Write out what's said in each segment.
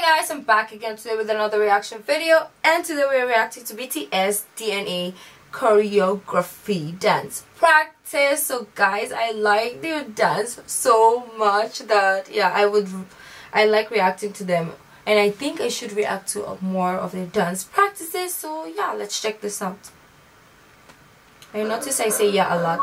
Hey guys, I'm back again today with another reaction video, and today we're reacting to BTS DNA choreography dance practice. So guys, I like their dance so much that yeah, I like reacting to them, and I think I should react to more of their dance practices. So yeah, let's check this out. I notice I say yeah a lot.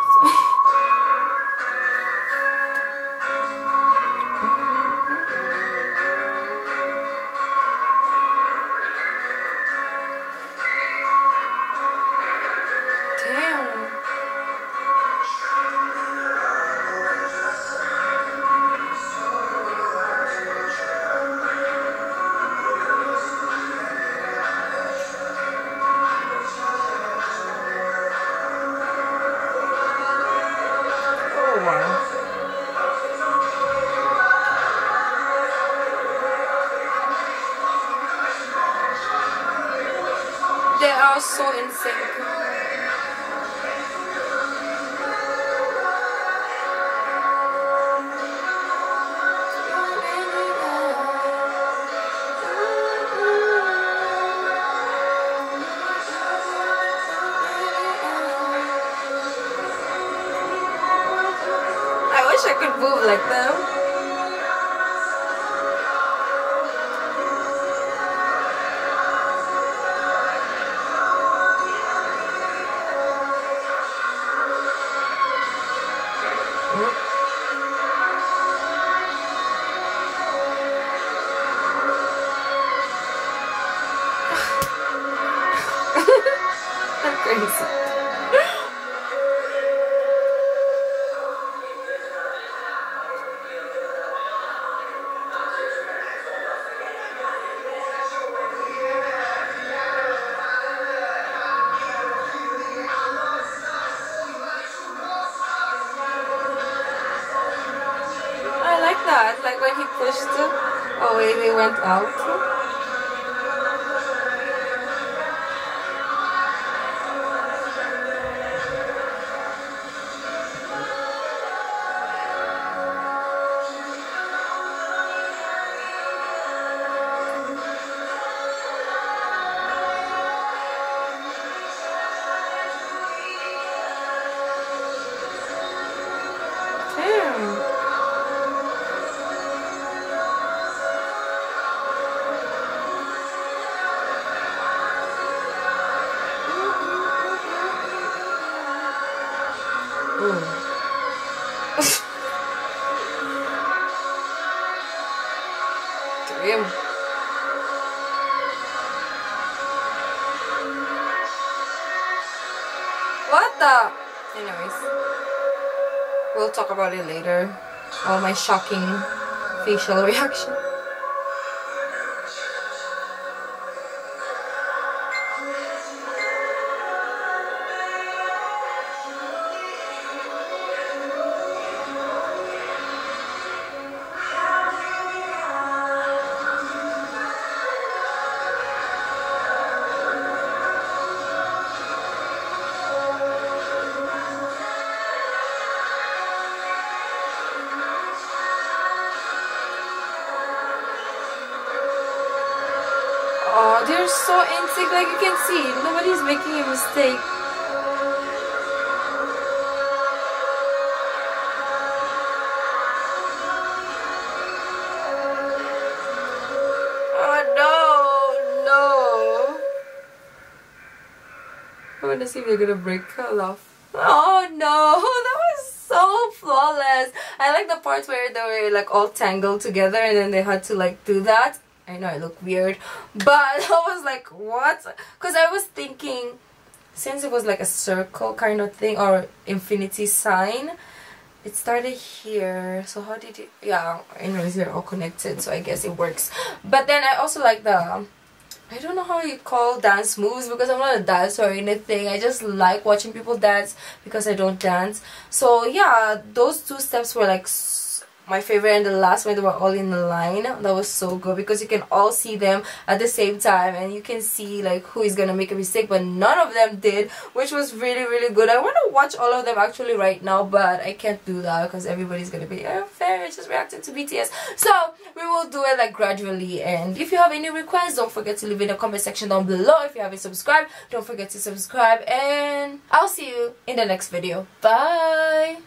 They are so insane. I wish I could move like them. Like when he pushed away, they went out. Damn. What the? Anyways, we'll talk about it later. All my shocking facial reaction. They're so in sync, like you can see, nobody's making a mistake. Oh no, no. I wanna see if they're gonna break her off. Oh no, that was so flawless. I like the parts where they were like all tangled together and then they had to like do that. I know I look weird, but I was like, what? Because I was thinking, since it was like a circle kind of thing or infinity sign, it started here. So how did it? Yeah, anyways, they're all connected, so I guess it works. But then I also like the, I don't know how you call dance moves, because I'm not a dancer or anything. I just like watching people dance because I don't dance. So yeah, those two steps were like my favorite, and the last one, they were all in a line. That was so good because you can all see them at the same time and you can see like who is gonna make a mistake, but none of them did, which was really good. I want to watch all of them actually right now, but I can't do that because everybody's gonna be unfair, it's just reacting to BTS. So we will do it like gradually, and if you have any requests, don't forget to leave in the comment section down below. If you haven't subscribed, don't forget to subscribe, and I'll see you in the next video. Bye.